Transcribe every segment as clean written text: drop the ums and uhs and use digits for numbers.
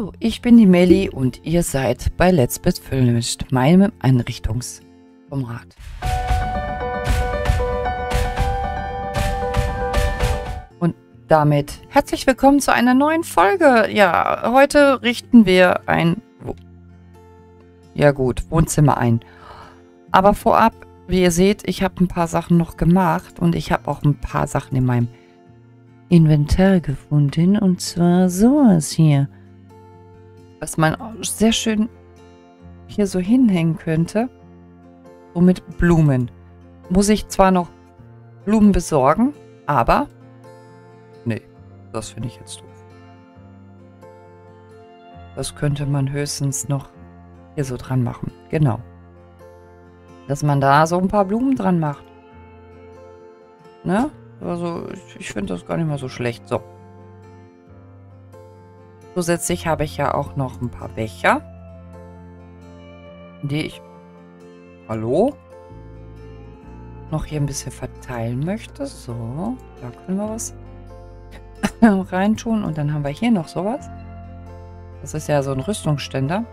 So, ich bin die Melli und ihr seid bei Let's Build Furnish, meinem Einrichtungsformat. Und damit herzlich willkommen zu einer neuen Folge. Ja, heute richten wir ein Wohnzimmer ein. Aber vorab, wie ihr seht, ich habe ein paar Sachen noch gemacht und ich habe auch ein paar Sachen in meinem Inventar gefunden, und zwar sowas hier, was man sehr schön hier so hinhängen könnte, so mit Blumen. Muss ich zwar noch Blumen besorgen, aber nee, das finde ich jetzt doof. Das könnte man höchstens noch hier so dran machen, genau, dass man da so ein paar Blumen dran macht, ne? Also ich finde das gar nicht mal so schlecht. So. Zusätzlich habe ich ja auch noch ein paar Becher, die ich noch hier ein bisschen verteilen möchte. So, da können wir was reintun. Und dann haben wir hier noch sowas. Das ist ja so ein Rüstungsständer.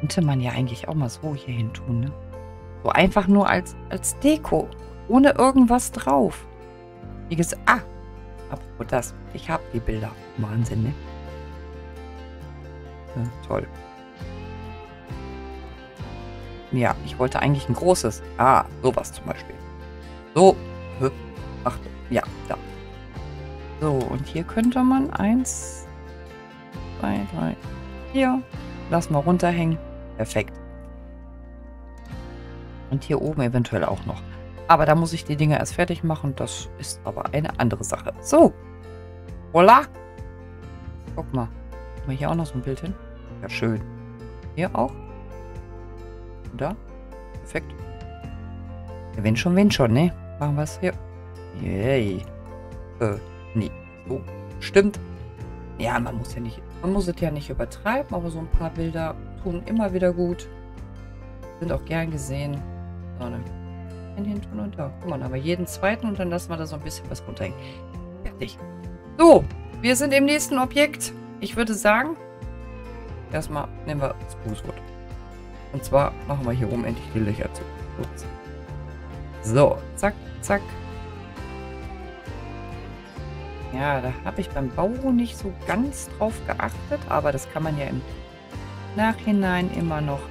Könnte man ja eigentlich auch mal so hier hin tun, ne? So einfach nur als Deko, ohne irgendwas drauf. Wie gesagt, apropos das, ich habe die Bilder. Wahnsinn, ne? Ja, toll. Ja, ich wollte eigentlich ein großes. Sowas zum Beispiel. So. Ach, ja, da. So, und hier könnte man 1, 2, 3, 4. Lass mal runterhängen. Perfekt. Und hier oben eventuell auch noch. Aber da muss ich die Dinge erst fertig machen. Das ist aber eine andere Sache. So. Voila. Guck mal. Machen wir hier auch noch so ein Bild hin? Ja, schön. Hier auch. Da. Perfekt. Ja, wenn schon, ne? Machen wir es hier. Yay. Nee. So. Stimmt. Ja, man muss es ja nicht übertreiben, aber so ein paar Bilder tun immer wieder gut. Sind auch gern gesehen. So, ne? Hinten und da. Guck mal, aber jeden zweiten, und dann lassen wir da so ein bisschen was runterhängen. Fertig. So, wir sind im nächsten Objekt. Ich würde sagen, erstmal nehmen wir das Fußboot. Und zwar machen wir hier oben endlich die Löcher zu. So, zack, zack. Ja, da habe ich beim Bau nicht so ganz drauf geachtet, aber das kann man ja im Nachhinein immer noch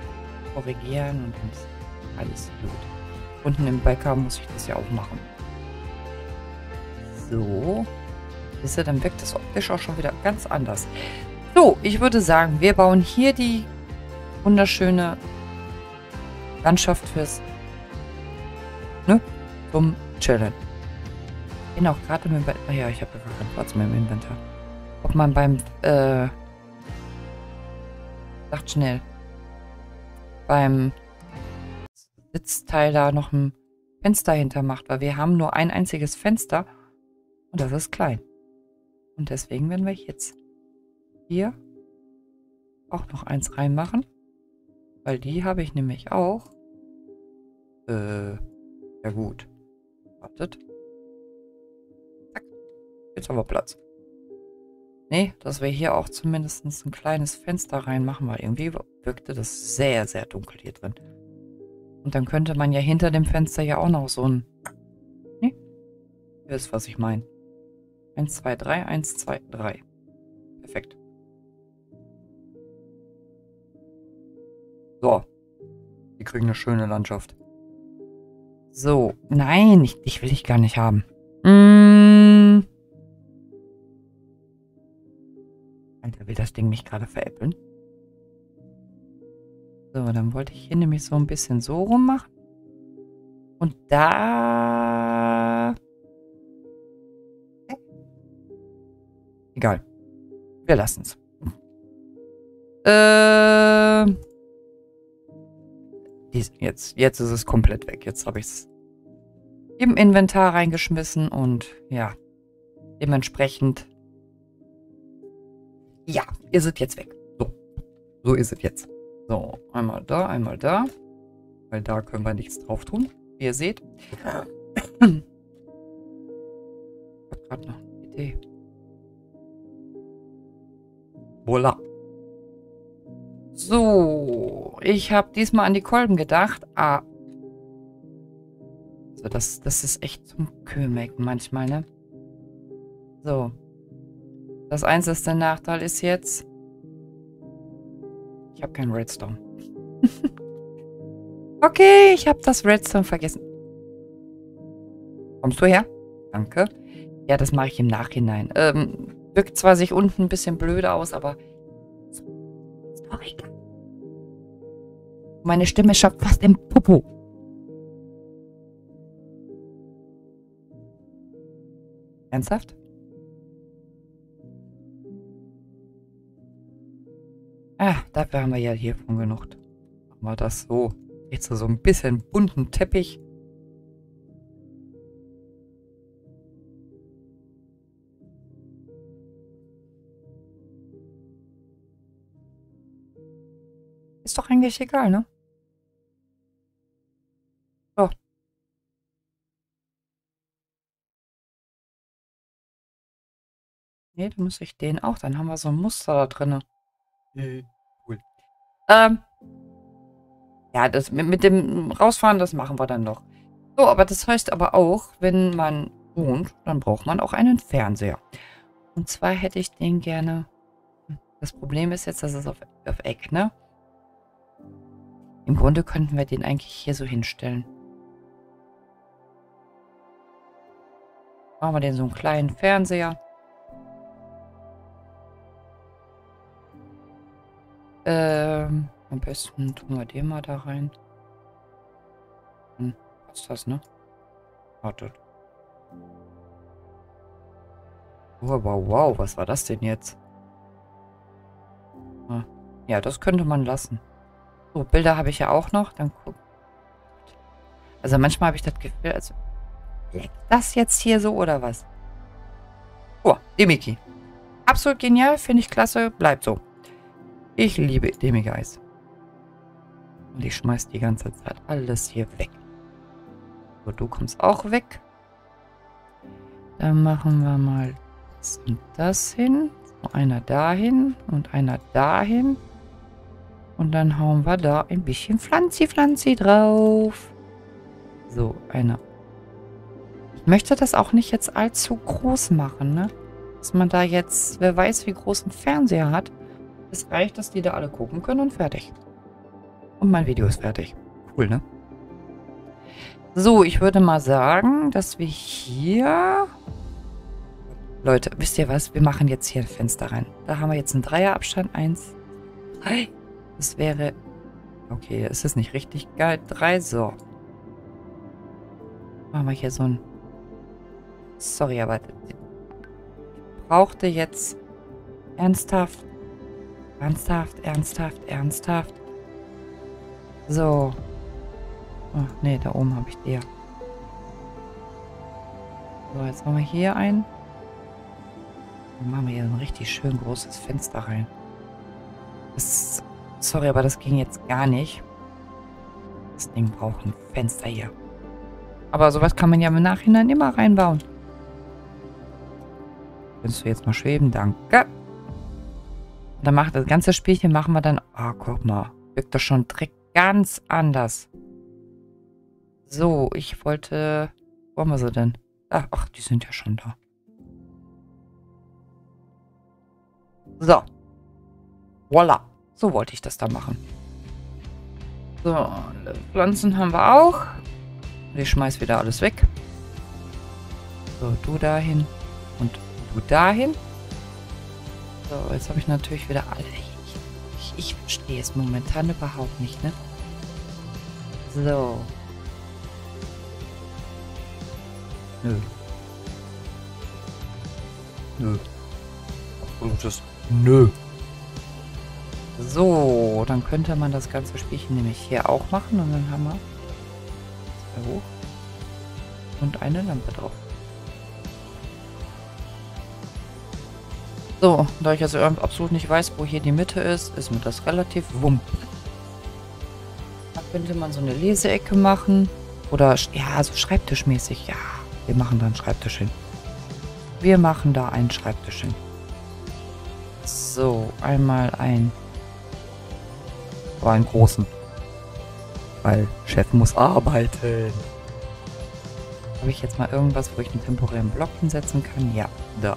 korrigieren, und dann ist alles gut. Unten im Bäcker muss ich das ja auch machen. So. Siehst du, dann wirkt das optisch auch schon wieder ganz anders. So, ich würde sagen, wir bauen hier die wunderschöne Landschaft zum Chillen. Ich bin auch gerade im Inventar. Ja, ich habe ja gar keinen Platz mehr im Inventar. Ob man beim beim Sitzteil da noch ein Fenster hinter macht, weil wir haben nur ein einziges Fenster und das ist klein. Und deswegen werden wir jetzt hier auch noch eins reinmachen, weil die habe ich nämlich auch. Ja gut. Wartet. Zack. Jetzt haben wir Platz. Nee, dass wir hier auch zumindest ein kleines Fenster reinmachen, weil irgendwie wirkte das sehr, sehr dunkel hier drin. Und dann könnte man ja hinter dem Fenster ja auch noch so ein... Nee? Ihr wisst, was ich meine. 1, 2, 3, 1, 2, 3. Perfekt. So. Wir kriegen eine schöne Landschaft. So. Nein, ich will ich gar nicht haben. Alter, will das Ding mich gerade veräppeln? So, dann wollte ich hier nämlich so ein bisschen so rum machen. Und da... Egal. Wir lassen es. Jetzt ist es komplett weg. Jetzt habe ich es im Inventar reingeschmissen und ja, dementsprechend... Ja, ihr seid jetzt weg. So. So ist es jetzt. So, einmal da, weil da können wir nichts drauf tun, wie ihr seht. Ich habe gerade noch eine Idee. Voila. So, ich habe diesmal an die Kolben gedacht. Ah. So, das ist echt zum Kömeck manchmal, ne? So. Das einzige Nachteil ist jetzt, ich habe keinen Redstone. Okay, ich habe das Redstone vergessen. Kommst du her? Danke. Ja, das mache ich im Nachhinein. Wirkt zwar sich unten ein bisschen blöde aus, aber... Sorry. Meine Stimme schafft fast im Popo. Ernsthaft? Ah, dafür haben wir ja hiervon genug. Machen wir das so. Jetzt so ein bisschen bunten Teppich. Ist doch eigentlich egal, ne? So. Ne, da muss ich den auch. Dann haben wir so ein Muster da drin. Cool. Ja, das mit dem Rausfahren, das machen wir dann noch. So, aber das heißt aber auch, wenn man wohnt, dann braucht man auch einen Fernseher. Und zwar hätte ich den gerne... Das Problem ist jetzt, dass es auf Eck, ne? Im Grunde könnten wir den eigentlich hier so hinstellen. Machen wir den so einen kleinen Fernseher. Am besten tun wir den mal da rein. Was ist das, ne? Wartet. Wow, was war das denn jetzt? Ja, das könnte man lassen. So, Bilder habe ich ja auch noch. Dann guck. Also manchmal habe ich das Gefühl, also... Leckt das jetzt hier so oder was? Oh, Demiki. Absolut genial, finde ich klasse, bleibt so. Ich liebe Demigeis. Und ich schmeiß die ganze Zeit alles hier weg. So, du kommst auch weg. Dann machen wir mal das und das hin. So, einer dahin und einer dahin. Und dann hauen wir da ein bisschen Pflanzi drauf. So, einer. Ich möchte das auch nicht jetzt allzu groß machen, ne? Dass man da jetzt, wer weiß, wie groß ein Fernseher hat. Es reicht, dass die da alle gucken können und fertig. Und mein Video ist fertig. Cool, ne? So, ich würde mal sagen, dass wir hier... Leute, wisst ihr was? Wir machen jetzt hier ein Fenster rein. Da haben wir jetzt einen Dreierabstand. 1, 3. Das wäre... Okay, ist das nicht richtig geil? 3, so. Machen wir hier so ein... Sorry, aber... Ich brauchte jetzt... Ernsthaft... Ernsthaft. So. Ach nee, da oben habe ich die ja. So, jetzt machen wir hier ein. Dann machen wir hier so ein richtig schön großes Fenster rein. Das, sorry, aber das ging jetzt gar nicht. Das Ding braucht ein Fenster hier. Aber sowas kann man ja im Nachhinein immer reinbauen. Könntest du jetzt mal schweben? Danke. Dann macht das ganze Spielchen, machen wir dann... Ah, guck mal. Wirkt das schon direkt ganz anders. So, ich wollte... Wo haben wir sie denn? Ach, die sind ja schon da. So. Voila. So wollte ich das da machen. So, Pflanzen haben wir auch. Ich schmeiß wieder alles weg. So, du dahin. Und du dahin. So, jetzt habe ich natürlich wieder alle. Ich verstehe es momentan überhaupt nicht, ne? So. Nö. Absolutes Nö. So, dann könnte man das ganze Spielchen nämlich hier auch machen und dann haben wir zwei hoch und eine Lampe drauf. So, da ich also absolut nicht weiß, wo hier die Mitte ist, ist mir das relativ wump. Da könnte man so eine Leseecke machen. Oder, ja, so schreibtischmäßig. Ja, wir machen da einen Schreibtisch hin. So, einmal ein Aber einen großen. Weil Chef muss arbeiten. Habe ich jetzt mal irgendwas, wo ich einen temporären Block hinsetzen kann? Ja, da.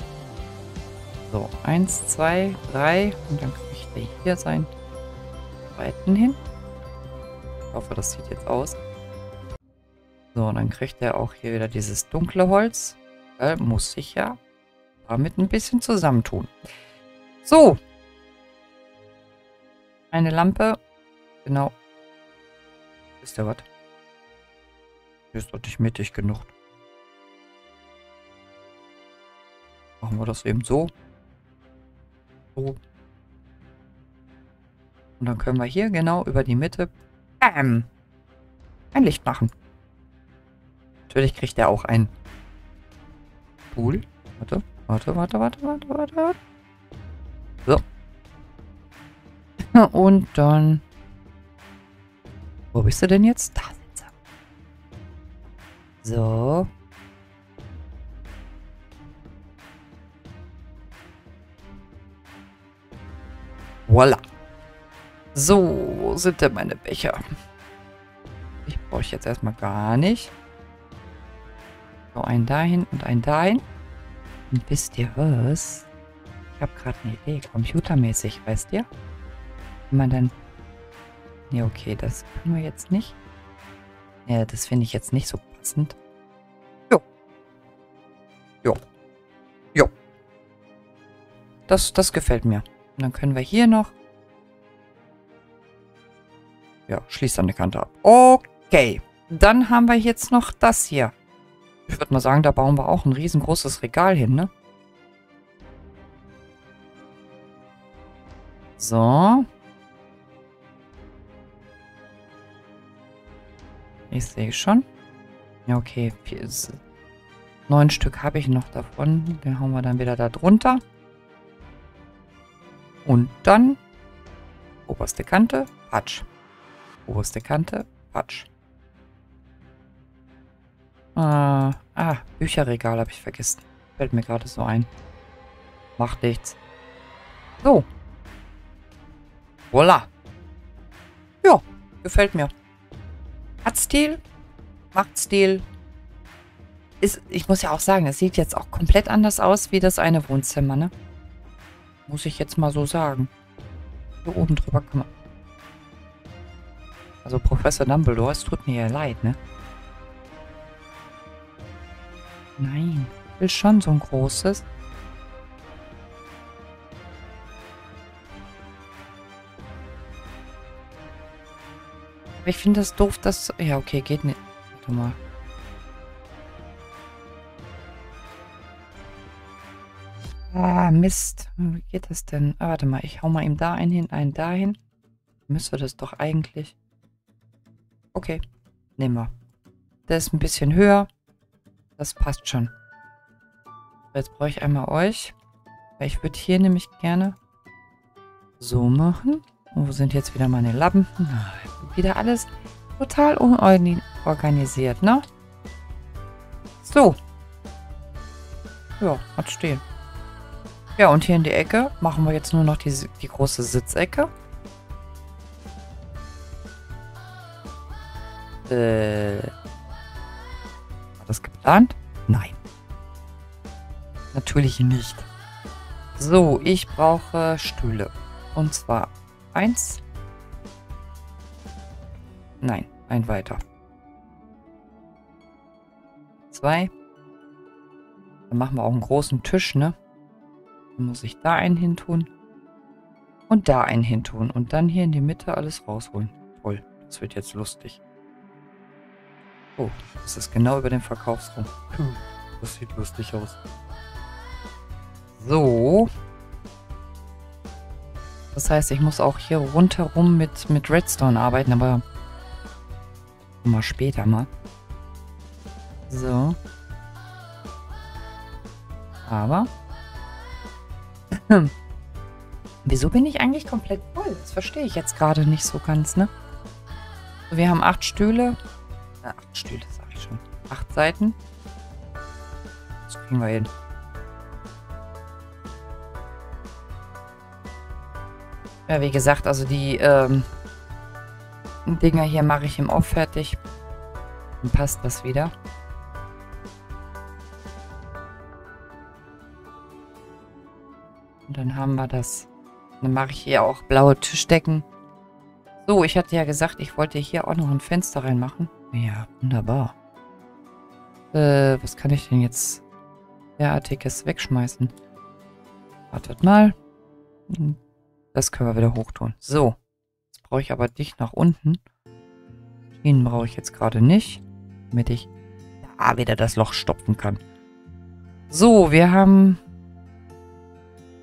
So, 1, 2, 3 und dann kann ich der hier sein. Weiten hin. Ich hoffe, das sieht jetzt aus. So, und dann kriegt er auch hier wieder dieses dunkle Holz. Muss ich ja damit ein bisschen zusammentun. So. Eine Lampe. Genau. Wisst ihr was? Hier ist doch nicht mittig genug. Machen wir das eben so. So. Und dann können wir hier genau über die Mitte bam, ein Licht machen. Natürlich kriegt er auch ein Pool. Warte, warte, warte, warte, warte, warte. So. Und dann... Wo bist du denn jetzt? Da sitzt er. So. Voila. So, wo sind denn meine Becher? Ich brauche jetzt erstmal gar nicht. So, einen dahin und einen dahin. Und wisst ihr was? Ich habe gerade eine Idee, computermäßig, weißt ihr? Wenn man dann... Ne, okay, das können wir jetzt nicht. Ja, das finde ich jetzt nicht so passend. Jo. Jo. Jo. Das gefällt mir. Und dann können wir hier noch... Ja, schließt an der Kante ab. Okay, dann haben wir jetzt noch das hier. Ich würde mal sagen, da bauen wir auch ein riesengroßes Regal hin, ne? So. Ich sehe schon. Ja, okay. 9 Stück habe ich noch davon. Den hauen wir dann wieder da drunter. Und dann oberste Kante, patsch. Oberste Kante, patsch. Bücherregal habe ich vergessen. Fällt mir gerade so ein. Macht nichts. So. Voila. Ja, gefällt mir. Hat Stil. Macht Stil. Ich muss ja auch sagen, es sieht jetzt auch komplett anders aus wie das eine Wohnzimmer, ne? Muss ich jetzt mal so sagen. Hier oben drüber kann man... Also Professor Dumbledore, es tut mir ja leid, ne? Nein, ich will schon so ein großes. Aber ich finde das doof, dass... Ja, okay, geht nicht. Warte mal. Ah, Mist. Wie geht das denn? Ah, warte mal, ich hau mal ihm da einen hin, einen dahin. Müsste das doch eigentlich... Okay, nehmen wir. Der ist ein bisschen höher. Das passt schon. Jetzt brauche ich einmal euch. Weil ich würde hier nämlich gerne so machen. Und wo sind jetzt wieder meine Lappen? Na, wieder alles total unorganisiert, ne? So. Ja, hat stehen. Ja, und hier in die Ecke machen wir jetzt nur noch die große Sitzecke. War das geplant? Nein. Natürlich nicht. So, ich brauche Stühle. Und zwar 1. Nein, ein weiter. 2. Dann machen wir auch einen großen Tisch, ne? Dann muss ich da einen hin tun. Und da einen hin tun. Und dann hier in die Mitte alles rausholen. Toll, das wird jetzt lustig. Oh, das ist genau über den Verkaufsraum. Das sieht lustig aus. So. Das heißt, ich muss auch hier rundherum mit Redstone arbeiten, aber mal später mal. So. Aber. Wieso bin ich eigentlich komplett voll? Das verstehe ich jetzt gerade nicht so ganz, ne? Wir haben 8 Stühle. 8 Stühle, sag ich schon. 8 Seiten. Das kriegen wir hin. Ja, wie gesagt, also die Die Dinger hier mache ich im Off fertig. Dann passt das wieder. Und dann haben wir das. Dann mache ich hier auch blaue Tischdecken. So, ich hatte ja gesagt, ich wollte hier auch noch ein Fenster reinmachen. Ja, wunderbar. Was kann ich denn jetzt derartiges wegschmeißen? Wartet mal. Das können wir wieder hochtun. So. Jetzt brauche ich aber dich nach unten. Schienen brauche ich jetzt gerade nicht, damit ich da wieder das Loch stopfen kann. So, wir haben...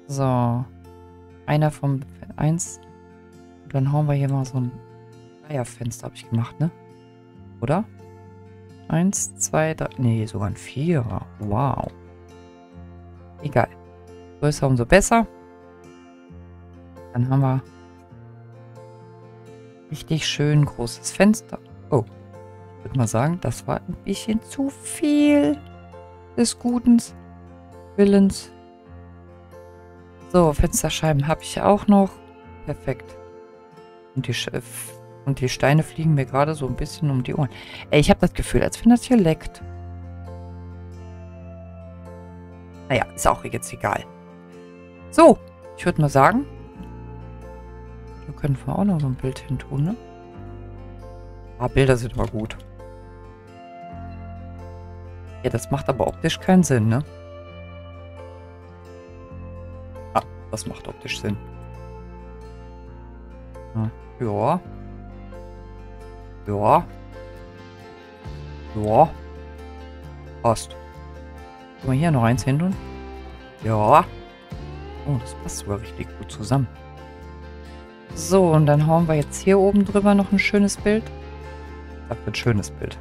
So. Einer von 1. Dann hauen wir hier mal so ein Dreierfenster, habe ich gemacht, ne? Oder? 1, 2, 3. Nee, sogar ein 4er. Wow. Egal. Größer, umso besser. Dann haben wir richtig schön großes Fenster. Oh. Ich würde mal sagen, das war ein bisschen zu viel des guten Willens. So, Fensterscheiben habe ich auch noch. Perfekt. Und die Steine fliegen mir gerade so ein bisschen um die Ohren. Ey, ich habe das Gefühl, als wenn das hier leckt. Naja, ist auch jetzt egal. So, ich würde mal sagen, da können wir auch noch so ein Bild hin tun, ne? Ah, Bilder sind aber gut. Ja, das macht aber optisch keinen Sinn, ne? Ah, das macht optisch Sinn. Ja. Ja. Ja. Passt. Können wir hier noch eins hin tun? Ja. Oh, das passt sogar richtig gut zusammen. So, und dann hauen wir jetzt hier oben drüber noch ein schönes Bild. Das wird ein schönes Bild.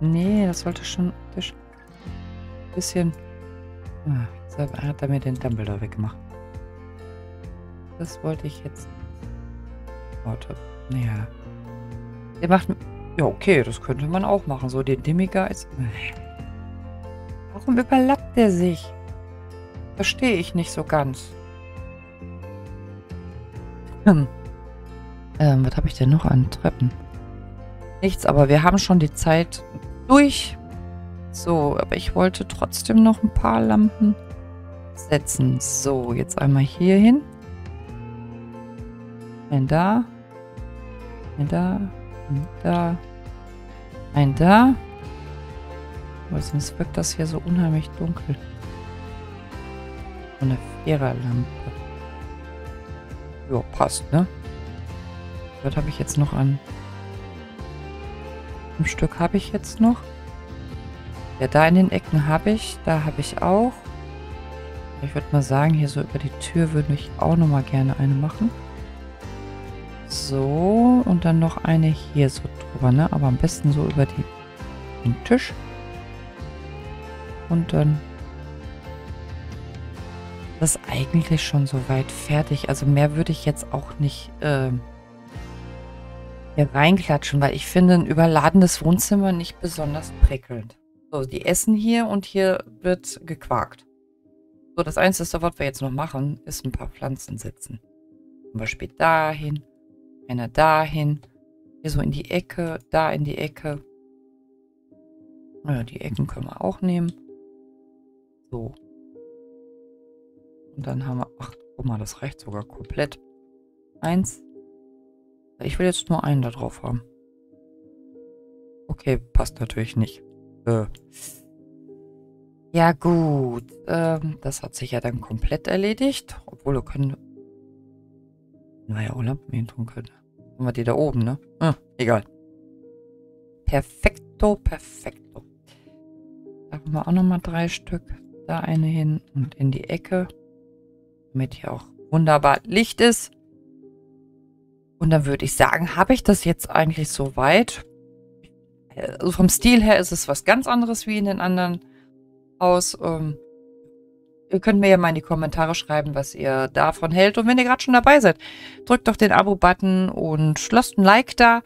Nee, das sollte schon optisch ein bisschen... Ah, jetzt hat er mir den Dumbledore weggemacht. Das wollte ich jetzt... Warte. Ja. Der macht... Ja, okay, das könnte man auch machen. So, den Demiguise. Warum überlappt der sich? Verstehe ich nicht so ganz. Was habe ich denn noch an Treppen? Nichts, aber wir haben schon die Zeit durch... So, aber ich wollte trotzdem noch ein paar Lampen setzen. So, jetzt einmal hier hin. Ein da. Ein da. Ein da. Ein da. Aber sonst wirkt das hier so unheimlich dunkel. So eine Viererlampe. Ja, passt, ne? Was habe ich jetzt noch an? Ein Stück habe ich jetzt noch. Ja, da in den Ecken habe ich, da habe ich auch. Ich würde mal sagen, hier so über die Tür würde ich auch nochmal gerne eine machen. So, und dann noch eine hier so drüber, ne? Aber am besten so über den Tisch. Und dann ist das eigentlich schon soweit fertig. Also mehr würde ich jetzt auch nicht hier reinklatschen, weil ich finde ein überladenes Wohnzimmer nicht besonders prickelnd. So, die essen hier und hier wird gequakt. So, das Einzige, was wir jetzt noch machen, ist ein paar Pflanzen setzen. Zum Beispiel dahin, einer dahin, hier so in die Ecke, da in die Ecke. Naja, die Ecken können wir auch nehmen. So. Und dann haben wir, ach, guck mal, das reicht sogar komplett. 1. Ich will jetzt nur einen da drauf haben. Okay, passt natürlich nicht. Ja gut, das hat sich ja dann komplett erledigt, obwohl wir können, naja, auch Lampen hin tun können. Haben wir die da oben, ne? Egal. Perfekto, perfekto. Da haben wir auch nochmal 3 Stück, da eine hin und in die Ecke, damit hier auch wunderbar Licht ist. Und dann würde ich sagen, habe ich das jetzt eigentlich soweit? Also vom Stil her ist es was ganz anderes wie in den anderen Haus. Ihr könnt mir ja mal in die Kommentare schreiben, was ihr davon hält. Und wenn ihr gerade schon dabei seid, drückt doch den Abo-Button und lasst ein Like da.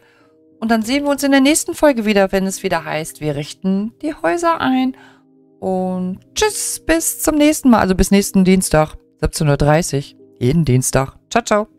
Und dann sehen wir uns in der nächsten Folge wieder, wenn es wieder heißt, wir richten die Häuser ein. Und tschüss, bis zum nächsten Mal. Also bis nächsten Dienstag. 17:30 Uhr jeden Dienstag. Ciao, ciao.